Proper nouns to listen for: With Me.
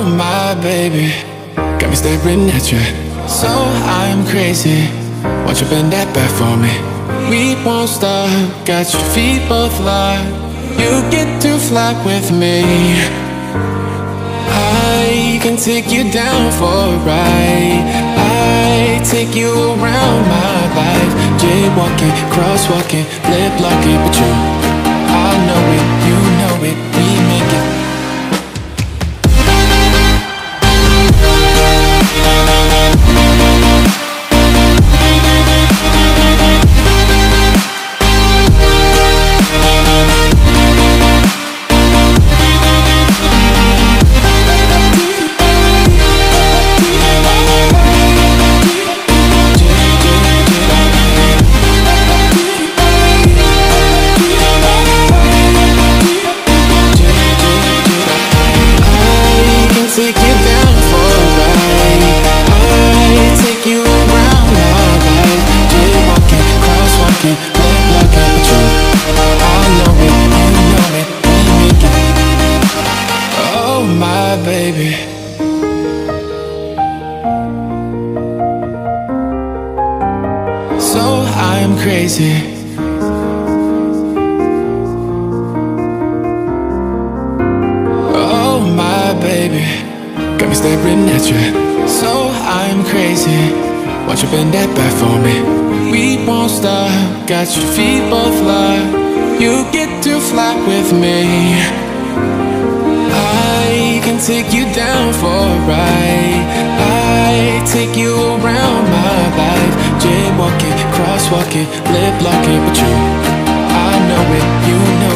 You're my baby, got me staring at you, so I'm crazy. Won't you bend that back for me? We won't stop, got your feet both locked. You get to fly with me. I can take you down for a ride. I take you around my life. Jaywalking, crosswalking, lip locking, but you, I know it, you know it, we make it. Baby, so I'm crazy. Oh my baby, got me staring at you, so I'm crazy. Won't you bend that back for me? We won't stop, got your feet both locked. You get to fly with me. Take you down for a ride. I take you around my life. Jaywalking, crosswalking, lip locking, but you, I know it, you know it.